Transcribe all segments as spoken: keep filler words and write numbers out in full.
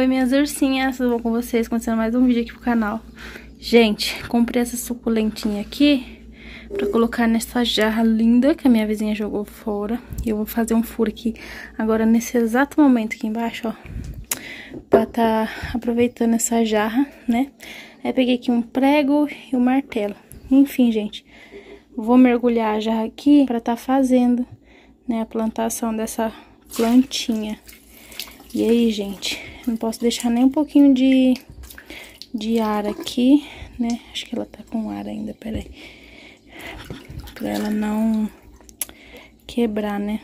oi minhas ursinhas, tudo bom com vocês? Começando mais um vídeo aqui pro canal. Gente, comprei essa suculentinha aqui pra colocar nessa jarra linda que a minha vizinha jogou fora. E eu vou fazer um furo aqui agora nesse exato momento aqui embaixo, ó, pra tá aproveitando essa jarra, né? Aí peguei aqui um prego e um martelo. Enfim, gente, vou mergulhar a jarra aqui pra tá fazendo, né, a plantação dessa plantinha. E aí, gente, não posso deixar nem um pouquinho de, de ar aqui, né? Acho que ela tá com ar ainda, peraí. Pra ela não quebrar, né?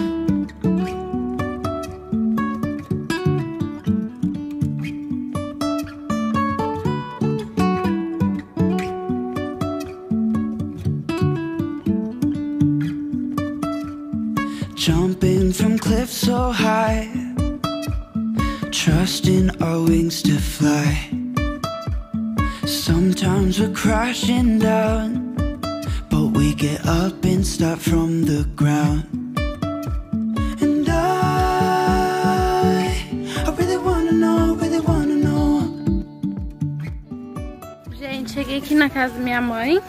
Jumping from cliffs so high, trusting our wings to fly. Sometimes we're crashing down, but we get up and start from the ground. And I, I really wanna know, really wanna know. Gente, cheguei aqui na casa da minha mãe.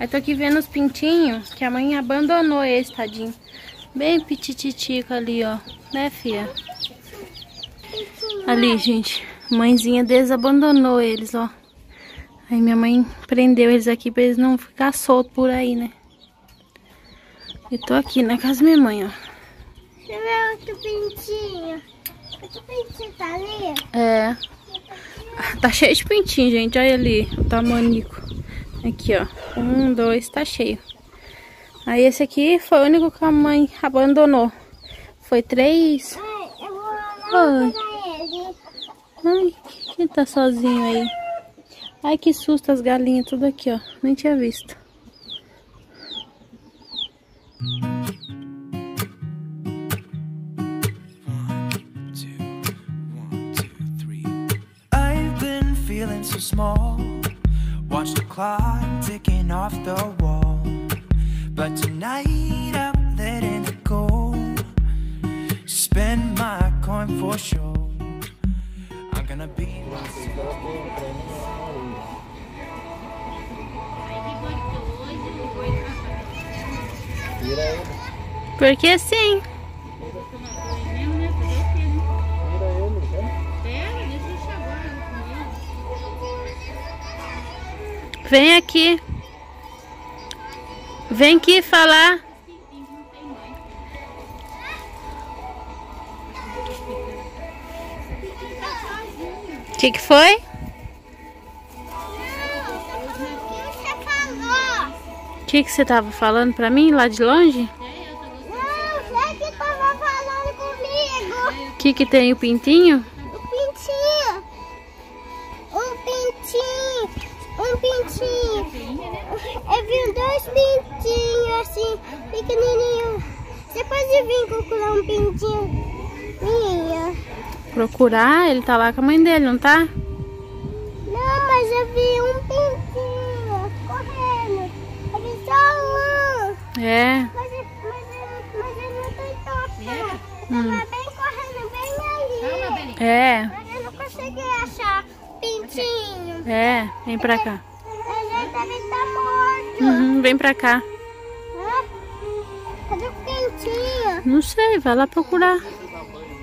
Aí tô aqui vendo os pintinhos, que a mãe abandonou esse, tadinho. Bem pitititica ali, ó. Né, filha? Ali, gente. Mãezinha desabandonou eles, ó. Aí minha mãe prendeu eles aqui pra eles não ficar soltos por aí, né? Eu tô aqui na casa da minha mãe, ó. Você vê outro pintinho? Outro pintinho tá ali? É. Tá cheio de pintinho, gente. Olha ali o tamanico. Aqui, ó. Um, dois, tá cheio. Aí esse aqui foi o único que a mãe abandonou. Foi três. Ai, eu vou lá pegar ele. Ai, quem tá sozinho aí? Ai, que susto, as galinhas tudo aqui, ó. Nem tinha visto. I've been feeling so small. Watch the clock ticking off the wall. But tonight I'm letting it go. Spend my coin for sure. I'm gonna be porque sim. Vem aqui. Vem aqui falar. O que que foi? O que que você tava falando pra mim lá de longe? Não, já que tava falando comigo. O que que tem o pintinho? O pintinho. Um pintinho. Um pintinho. Eu vi dois pintinhos assim, pequenininho. Você pode vir procurar um pintinho? Minha. Procurar? Ele tá lá com a mãe dele, não tá? Não, mas eu vi um pintinho correndo. Eu vi só um. É. Mas, mas, mas ele não tem toca. Hum. Tava bem correndo, bem ali. É. Mas eu não consegui achar pintinho. É, vem pra cá. Uhum, vem pra cá. Ah, cadê o pintinho? Não sei, vai lá procurar.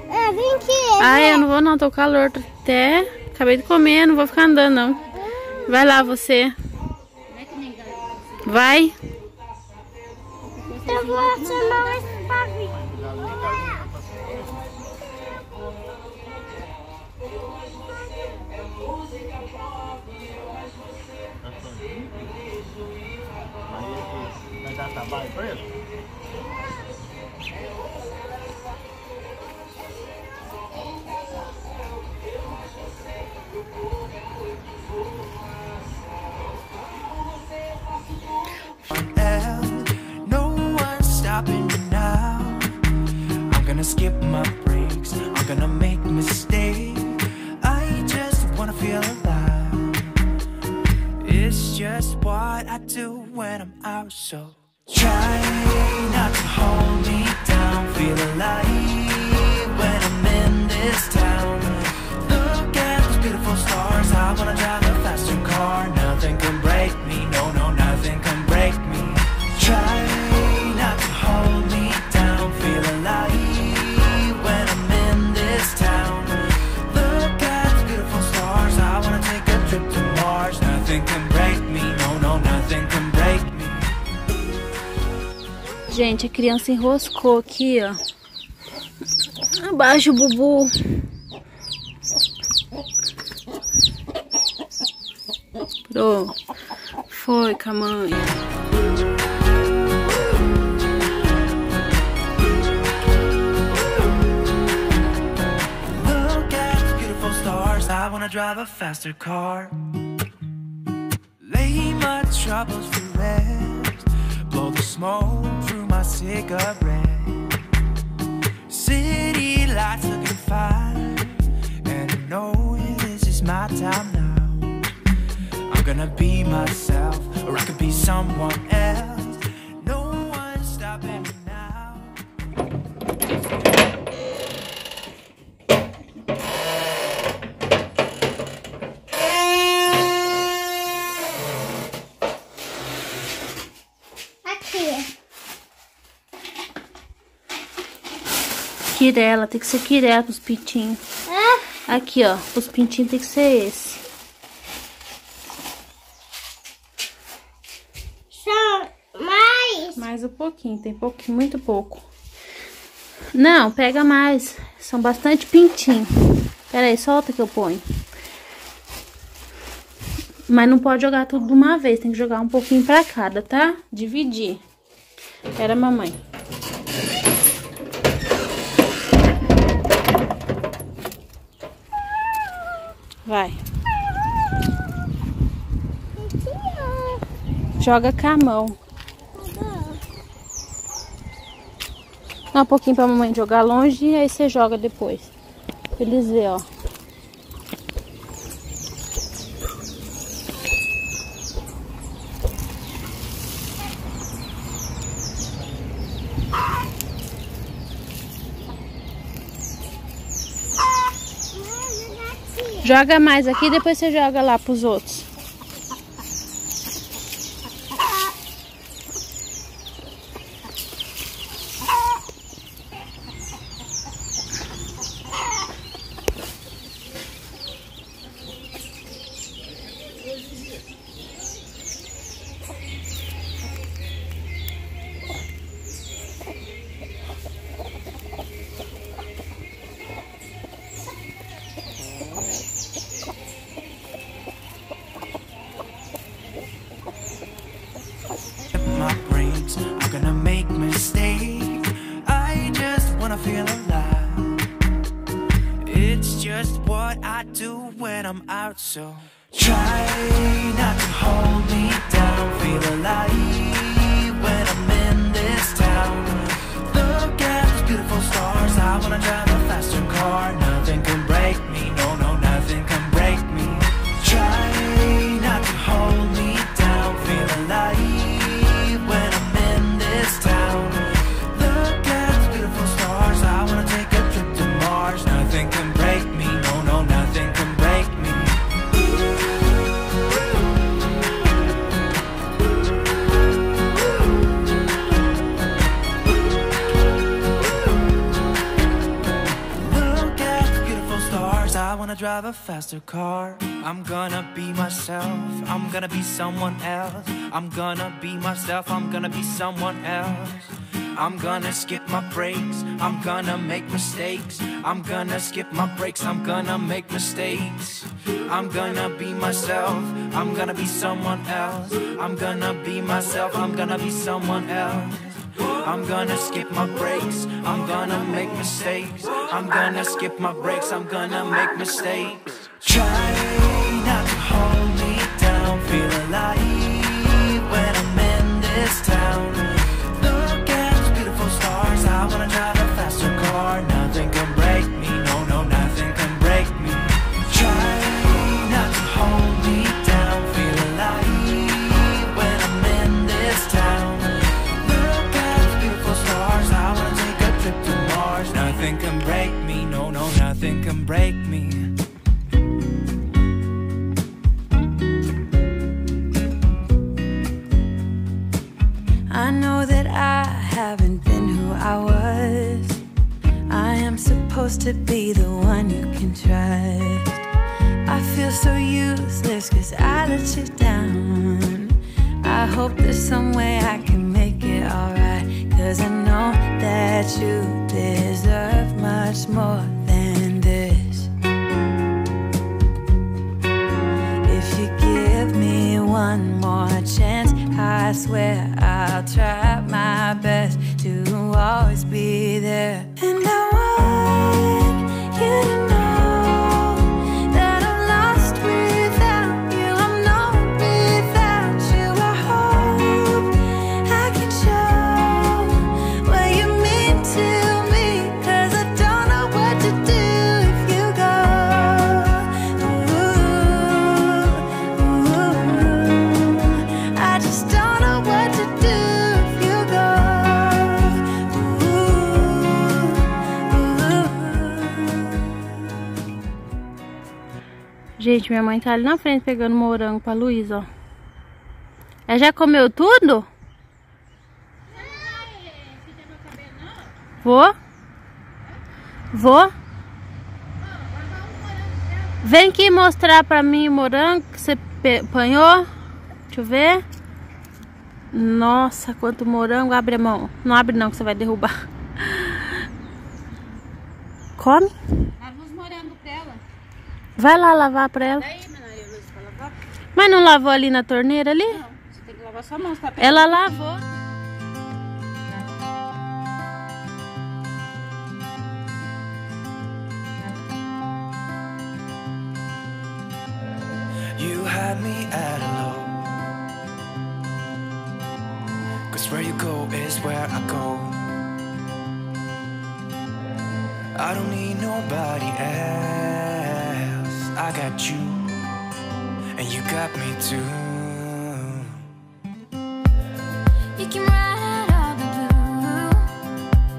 É, vem aqui. Ah, né? Eu não vou não, tô com calor até. Acabei de comer, não vou ficar andando não. Hum. Vai lá você. Vai. Eu vou chamar esse papi. Vamos lá. Aí vai dar trabalho pra ele? Skip my breaks, I'm gonna make mistakes. I just wanna feel alive. It's just what I do when I'm out, so try not to hold me down. Feel alive when I'm in this town. Look at those beautiful stars. I wanna drive a faster car. Nothing can break me, no, no, nothing can break me. Try not to hold me down. Feel alive. Gente, a criança enroscou aqui, ó. Abaixa o bubu. Pronto. Foi com a mãe. Look at the beautiful stars. I wanna drive a faster car. Lay my troubles to rest. Blow the smoke through my cigarette. City lights looking fine, and I know this is my time now. I'm gonna be myself, or I could be someone else. No one's stopping me now. Quirela, tem que ser quirela pros pintinhos. Ah. Aqui, ó, os pintinhos tem que ser esse. Só mais? Mais um pouquinho, tem pouquinho, muito pouco. Não, pega mais, são bastante pintinhos. Pera aí, solta que eu ponho. Mas não pode jogar tudo de uma vez, tem que jogar um pouquinho pra cada, tá? Dividir. Pera, mamãe. Vai. Joga com a mão. Dá um pouquinho pra mamãe jogar longe e aí você joga depois. Pra eles verem, ó. Joga mais aqui, depois você joga lá pros outros. So try not to hold me down. Feel alive when I'm in this town. Look at those beautiful stars. I wanna drive a faster car. Nothing can break me. No, no, nothing can break me. Try not to hold me down. Feel alive when I'm in this town. Look at those beautiful stars. I wanna take a trip to Mars. Nothing can break me. No, no, nothing can. Drive a faster car. I'm gonna be myself. I'm gonna be someone else. I'm gonna be myself. I'm gonna be someone else. I'm gonna skip my breaks, I'm gonna make mistakes, I'm gonna skip my breaks, I'm gonna make mistakes. I'm gonna be myself, I'm gonna be someone else, I'm gonna be myself, I'm gonna be someone else. I'm gonna skip my breaks, I'm gonna make mistakes, I'm gonna skip my breaks, I'm gonna make mistakes. Try not to hold me down, feel alive when I'm in this town. Look at those beautiful stars, I wanna drive a faster car. Nothing can break me, no, no, nothing can break me. Try not to hold me down, feel alive when I'm in this town. Look at those beautiful stars, I wanna take a trip to Mars. Nothing can break me, no, no, nothing can break me. I know that I haven't been who I was. I am supposed to be the one you can trust. I feel so useless cause I let you down. I hope there's some way I can make it alright, cause I know that you deserve much more than this. If you give me one more chance, I swear I'll try my best to always be there. And I want you to know that I'm lost without you, I'm not without you. I hope I can show what you mean to me, cause I don't know what to do if you go. Ooh, ooh, I just don't. Gente, minha mãe tá ali na frente pegando morango pra Luísa, ó. Ela já comeu tudo? Vou? Vou? Vem aqui mostrar pra mim o morango que você apanhou. Deixa eu ver. Nossa, quanto morango. Abre a mão. Não abre não que você vai derrubar. Come. Vai lá lavar pra ela. Daí, menina, Luísa, pra lavar. Mas não lavou ali na torneira ali? Não, você tem que lavar sua mão, tá? Ela lavou. You had me at hello, cause where you go is where I go. I don't need nobody else. I got you, and you got me too. You can ride out all the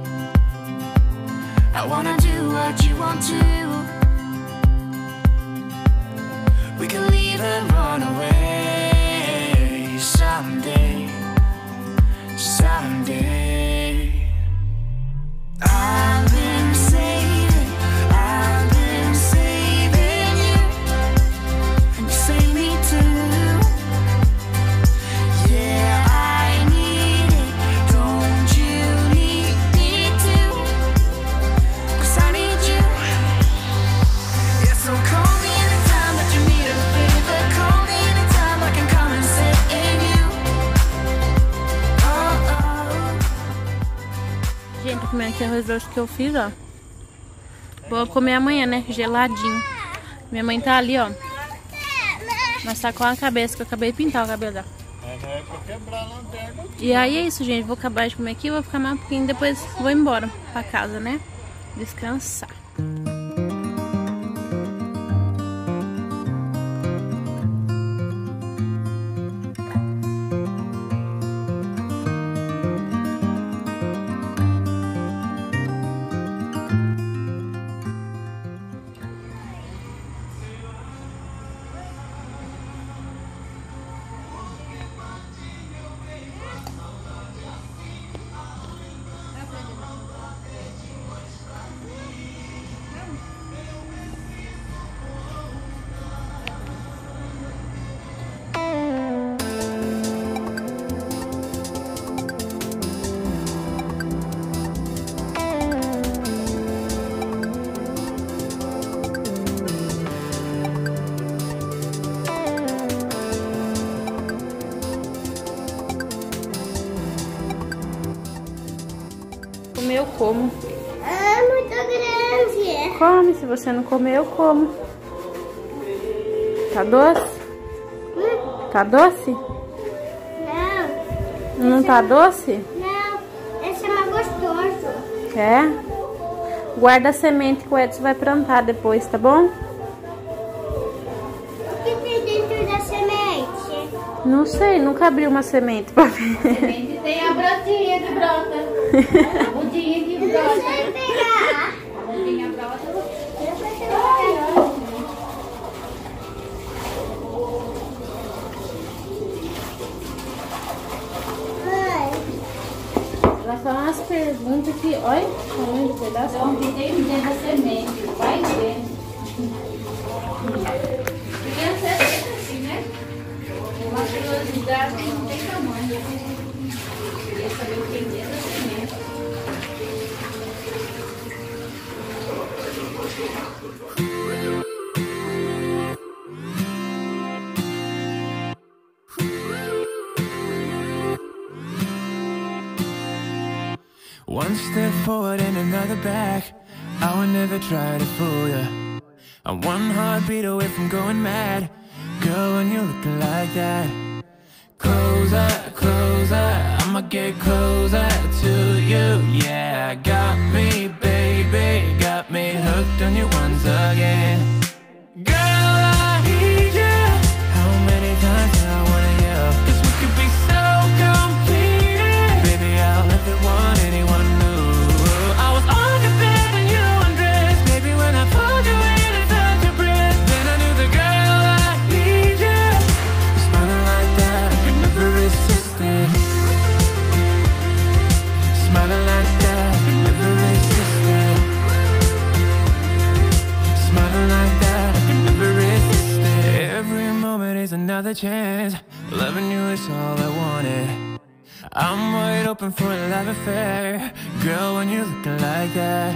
blue. I wanna do what you want to. We can leave and run away someday, someday. I've been saving, I've been saving. Gente, vou comer aqui o risoto que eu fiz, ó. Vou comer amanhã, né? Geladinho. Minha mãe tá ali, ó. Mas tá com a cabeça, que eu acabei de pintar o cabelo dela. É, é pra quebrar a lanterna aqui. E aí é isso, gente. Vou acabar de comer aqui, vou ficar mais um pouquinho. Depois vou embora pra casa, né? Descansar. comer, eu como. Ah, muito grande. Come, se você não comer, eu como. Tá doce? Hum? Tá doce? Não. Não tá doce? Não, esse é mais gostoso. É? Guarda a semente que o Edson vai plantar depois, tá bom? O que tem dentro da semente? Não sei, nunca abri uma semente pra ver. A semente tem a brotinha que brota. A botinha que brota. Eu não sei pegar. A botinha brota. Eu sei pegar. Ela fala umas perguntas que... Olha. Um pedaço. Então, o que tem dentro da semente? Vai ver. Criança é feita assim, né? Uma curiosidade que não tem tamanho. Eu queria saber o que tem dentro da semente. One step forward and another back. I would never try to fool ya. I'm one heartbeat away from going mad. Girl, when you look like that. Closer, closer, I'ma get closer to you. Yeah, got me, baby, got me hooked on you once again. Girl, I need you. How many times do I wanna yell? 'Cause we could be so complete. Baby, I'll let the one anyone. Another chance, loving you is all I wanted. I'm wide open for a love affair. Girl, when you look like that.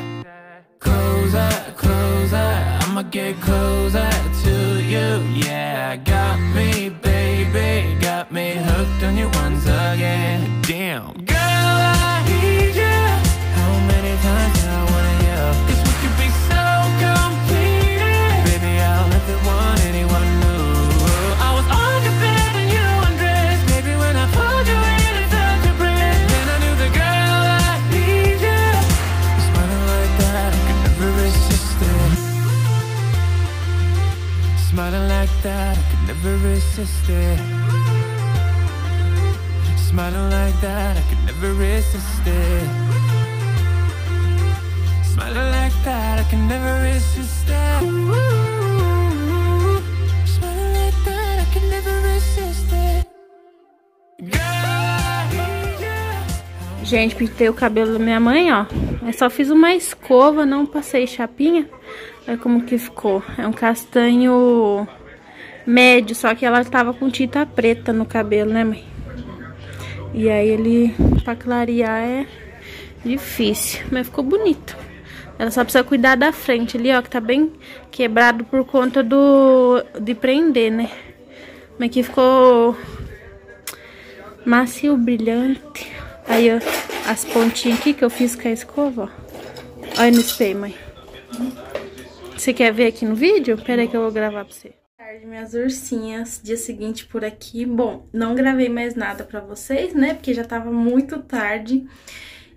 Closer, closer, I'ma get closer to you. Yeah, got me, baby, got me hooked on you once again. Damn, girl, I need you. How many times do I wanna yell? 'Cause we could be so complete. Baby, I'll let the one anyone know. Smiling like that, I could never resist it. Smiling like that, I could never resist it. Smiling like that, I can never resist it. Smiling like that, I can never resist it. Gente, pintei o cabelo da minha mãe, ó. Eu só fiz uma escova, não passei chapinha. Olha como que ficou. É um castanho médio, só que ela tava com tinta preta no cabelo, né, mãe? E aí ele, pra clarear, é difícil. Mas ficou bonito. Ela só precisa cuidar da frente ali, ó, que tá bem quebrado por conta do de prender, né? Mas aqui ficou macio, brilhante. Aí, ó, as pontinhas aqui que eu fiz com a escova, ó. Olha no espelho, mãe. Você quer ver aqui no vídeo? Pera aí que eu vou gravar pra você. Boa tarde, minhas ursinhas. Dia seguinte por aqui. Bom, não gravei mais nada pra vocês, né? Porque já tava muito tarde.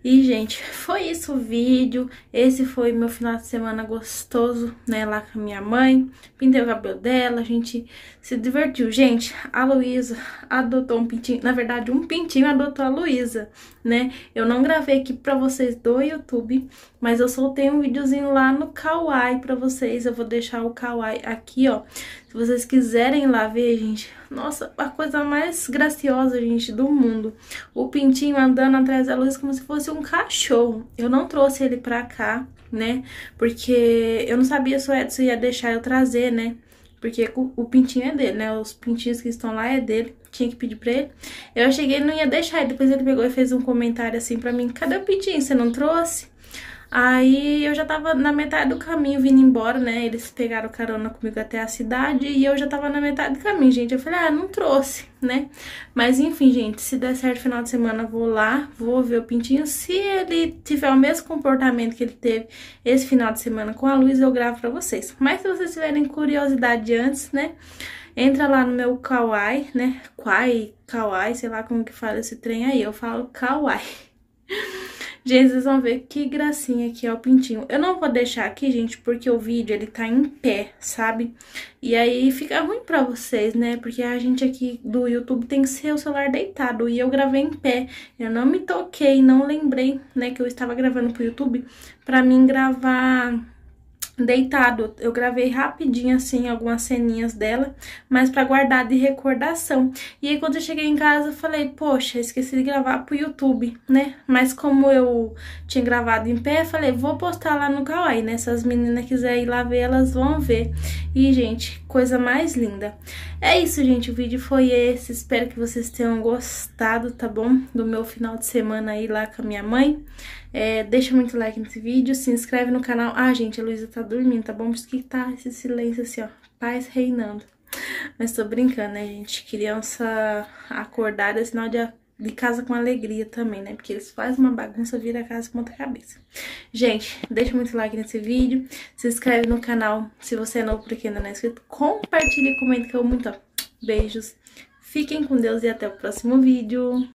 E, gente, foi isso o vídeo. Esse foi meu final de semana gostoso, né? Lá com a minha mãe. Pintei o cabelo dela, a gente se divertiu. Gente, a Luísa adotou um pintinho. Na verdade, um pintinho adotou a Luísa, né? Eu não gravei aqui pra vocês do YouTube, mas eu soltei um videozinho lá no Kwai pra vocês. Eu vou deixar o Kwai aqui, ó. Se vocês quiserem lá ver, gente. Nossa, a coisa mais graciosa, gente, do mundo. O pintinho andando atrás da Luísa como se fosse um cachorro. Eu não trouxe ele pra cá, né? Porque eu não sabia se o Edson ia deixar eu trazer, né? Porque o pintinho é dele, né? Os pintinhos que estão lá é dele. Tinha que pedir pra ele. Eu cheguei e não ia deixar. E depois ele pegou e fez um comentário assim pra mim. Cadê o pintinho? Você não trouxe? Aí eu já tava na metade do caminho vindo embora, né? Eles pegaram carona comigo até a cidade e eu já tava na metade do caminho, gente. Eu falei, ah, não trouxe, né? Mas enfim, gente, se der certo final de semana, eu vou lá, vou ver o Pintinho. Se ele tiver o mesmo comportamento que ele teve esse final de semana com a Luísa, eu gravo pra vocês. Mas se vocês tiverem curiosidade antes, né? Entra lá no meu Kwai, né? Kwai, Kwai, sei lá como que fala esse trem aí. Eu falo Kwai. Gente, vocês vão ver que gracinha que é o pintinho. Eu não vou deixar aqui, gente, porque o vídeo, ele tá em pé, sabe? E aí fica ruim pra vocês, né? Porque a gente aqui do YouTube tem que ser o celular deitado. E eu gravei em pé. Eu não me toquei, não lembrei, né, que eu estava gravando pro YouTube. Pra mim gravar deitado, eu gravei rapidinho assim algumas ceninhas dela, mas pra guardar de recordação. E aí quando eu cheguei em casa eu falei, poxa, esqueci de gravar pro YouTube, né? Mas como eu tinha gravado em pé, eu falei, vou postar lá no Kwai, né? Se as meninas quiserem ir lá ver, elas vão ver. E gente, coisa mais linda. É isso, gente, o vídeo foi esse. Espero que vocês tenham gostado, tá bom? Do meu final de semana aí lá com a minha mãe. É, deixa muito like nesse vídeo, se inscreve no canal. Ah, gente, a Luísa tá dormindo, tá bom? Por isso que tá esse silêncio assim, ó, paz reinando. Mas tô brincando, né, gente? Criança acordada é sinal de, de casa com alegria também, né? Porque eles fazem uma bagunça, vira a casa com outra cabeça. Gente, deixa muito like nesse vídeo, se inscreve no canal se você é novo, porque ainda não é inscrito. Compartilha e comenta que eu amo muito, ó. Beijos, fiquem com Deus e até o próximo vídeo.